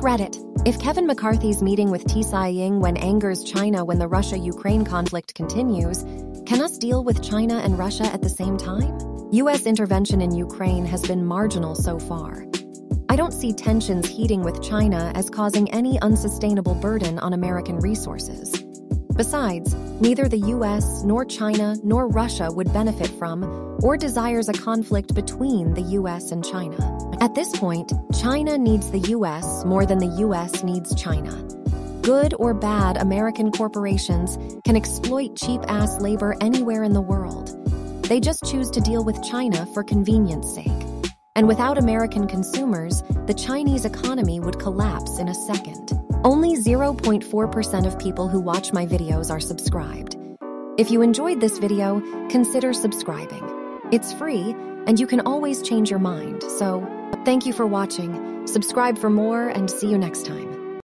Reddit. If Kevin McCarthy's meeting with Tsai Ing-wen angers China when the Russia-Ukraine conflict continues, can us deal with China and Russia at the same time? U.S. intervention in Ukraine has been marginal so far. I don't see tensions heating with China as causing any unsustainable burden on American resources. Besides, neither the U.S. nor China nor Russia would benefit from or desires a conflict between the U.S. and China. At this point, China needs the U.S. more than the U.S. needs China. Good or bad, American corporations can exploit cheap-ass labor anywhere in the world. They just choose to deal with China for convenience sake. And without American consumers, the Chinese economy would collapse in a second. Only 0.4% of people who watch my videos are subscribed. If you enjoyed this video, consider subscribing. It's free, and you can always change your mind, so thank you for watching. Subscribe for more, and see you next time.